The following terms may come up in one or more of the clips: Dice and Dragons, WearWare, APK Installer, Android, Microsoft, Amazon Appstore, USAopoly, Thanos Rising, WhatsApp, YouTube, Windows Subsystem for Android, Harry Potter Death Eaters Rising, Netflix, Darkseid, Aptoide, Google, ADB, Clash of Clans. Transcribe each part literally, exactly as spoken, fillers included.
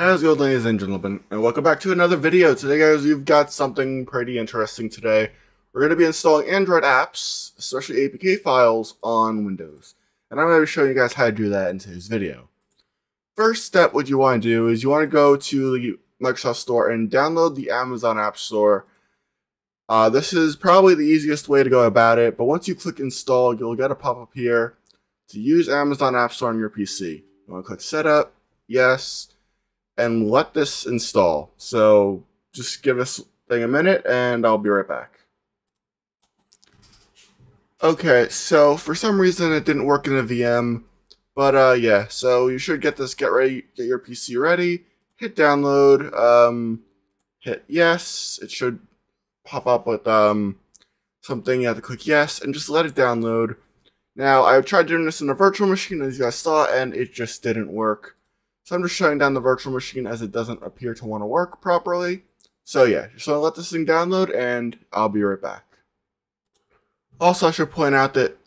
How's it going, ladies and gentlemen, and welcome back to another video. Today, guys, we've got something pretty interesting today. We're going to be installing Android apps, especially A P K files, on Windows. And I'm going to be showing you guys how to do that in today's video. First step, what you want to do is you want to go to the Microsoft Store and download the Amazon Appstore. Uh, this is probably the easiest way to go about it, but once you click Install, you'll get a pop-up here to use Amazon Appstore on your P C. You want to click Setup, Yes. And let this install. So just give this thing a minute and I'll be right back. Okay, so for some reason it didn't work in the V M, but uh, yeah, so you should get this, get ready, get your P C ready, hit download, um, hit yes, it should pop up with um, something, you have to click yes, and just let it download. Now, I've tried doing this in a virtual machine, as you guys saw, and it just didn't work. So I'm just shutting down the virtual machine as it doesn't appear to want to work properly. So yeah, just want to let this thing download and I'll be right back. Also, I should point out that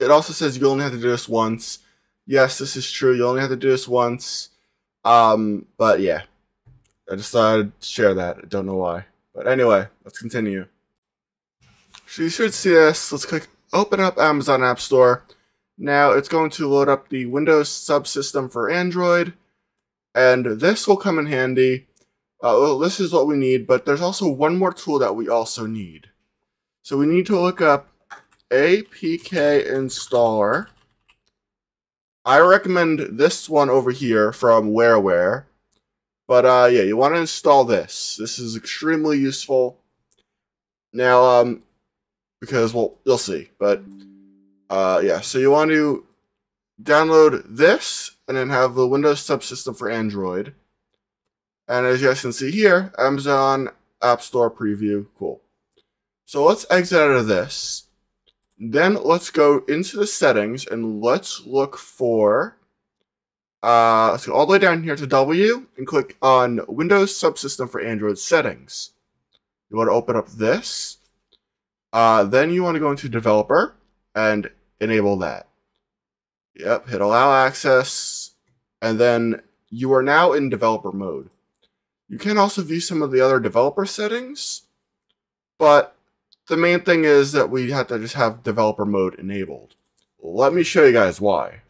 it also says you only have to do this once. Yes, this is true. You only have to do this once. Um, but yeah, I just thought I'd share that. I don't know why. But anyway, let's continue. So you should see this. Let's click open up Amazon App Store. Now it's going to load up the Windows Subsystem for Android. And this will come in handy. Uh, well, this is what we need, but there's also one more tool that we also need. So we need to look up A P K Installer. I recommend this one over here from WearWare. But uh, yeah, you want to install this. This is extremely useful. Now, um, because, well, you'll see. But uh, yeah, so you want to download this, and then have the Windows Subsystem for Android. And as you guys can see here, Amazon App Store Preview, cool. So let's exit out of this. Then let's go into the settings and let's look for, uh, let's go all the way down here to W and click on Windows Subsystem for Android settings. You want to open up this. Uh, then you want to go into Developer and enable that. Yep, hit allow access, and then you are now in developer mode. You can also view some of the other developer settings, but the main thing is that we have to just have developer mode enabled. Let me show you guys why.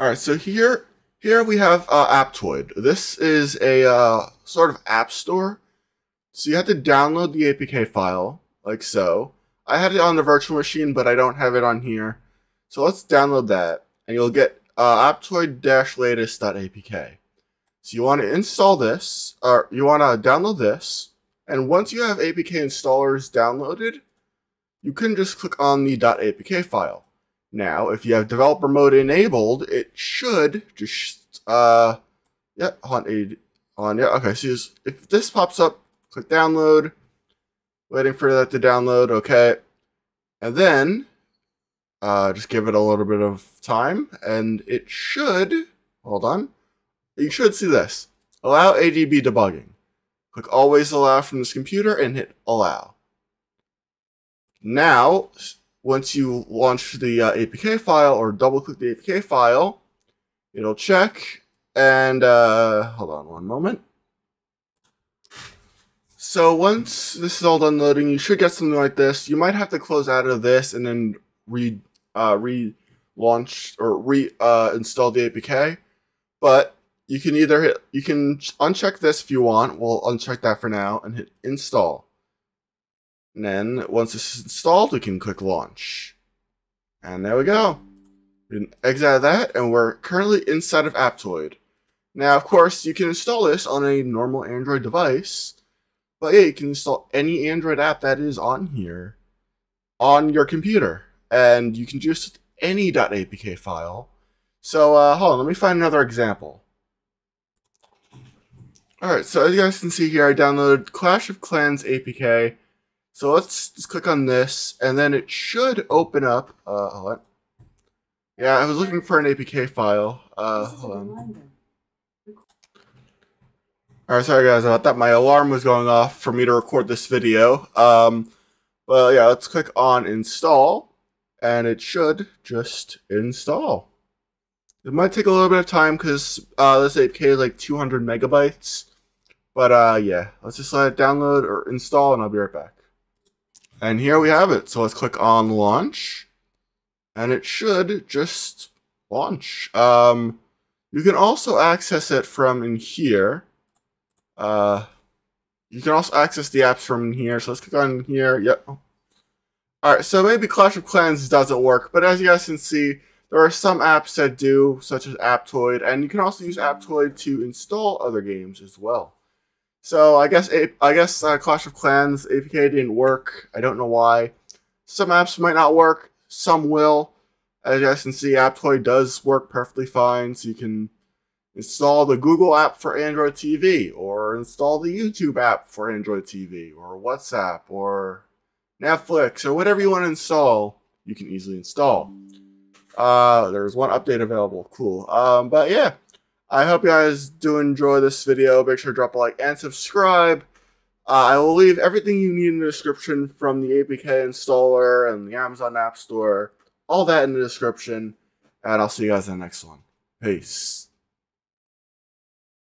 All right, so here, here we have uh, Aptoide. This is a uh, sort of app store, so you have to download the A P K file, like so. I had it on the virtual machine, but I don't have it on here. So let's download that, and you'll get uh, aptoide dash latest dot A P K. So you want to install this, or you want to download this, and once you have A P K installers downloaded, you can just click on the .apk file. Now, if you have developer mode enabled, it should just, uh, yeah, on, on, yeah, okay, so just, if this pops up, click download, waiting for that to download, okay, and then, Uh, just give it a little bit of time, and it should, hold on, you should see this. Allow A D B debugging. Click always allow from this computer and hit allow. Now, once you launch the uh, A P K file or double click the A P K file, it'll check, and uh, hold on one moment. So once this is all done loading, you should get something like this. You might have to close out of this and then Re, uh, relaunch or re uh, install the A P K, but you can either hit, you can uncheck this if you want. We'll uncheck that for now and hit install. And then once this is installed, we can click launch. And there we go. We can exit out of that, and we're currently inside of Aptoide. Now, of course, you can install this on a normal Android device, but yeah, you can install any Android app that is on here on your computer. And you can just any .apk file. So uh, hold on, let me find another example. All right, so as you guys can see here, I downloaded Clash of Clans A P K. So let's just click on this, and then it should open up. Uh, hold on. Yeah, I was looking for an A P K file. Uh, hold on. All right, sorry guys, I thought my alarm was going off for me to record this video. Um, well, yeah, let's click on install. And it should just install. It might take a little bit of time because uh, this A P K is like two hundred megabytes. But uh, yeah, let's just let it download or install and I'll be right back. And here we have it. So let's click on launch. And it should just launch. Um, you can also access it from in here. Uh, you can also access the apps from in here. So let's click on here. Yep. Alright, so maybe Clash of Clans doesn't work. But as you guys can see, there are some apps that do, such as Aptoide. And you can also use Aptoide to install other games as well. So I guess I guess uh, Clash of Clans A P K didn't work. I don't know why. Some apps might not work. Some will. As you guys can see, Aptoide does work perfectly fine. So you can install the Google app for Android T V, or install the YouTube app for Android T V, or WhatsApp, or Netflix, or whatever you want to install. You can easily install. Uh, there's one update available. Cool. Um, but yeah. I hope you guys do enjoy this video. Make sure to drop a like and subscribe. Uh, I will leave everything you need in the description, from the A P K installer and the Amazon Appstore, all that in the description. And I'll see you guys in the next one. Peace.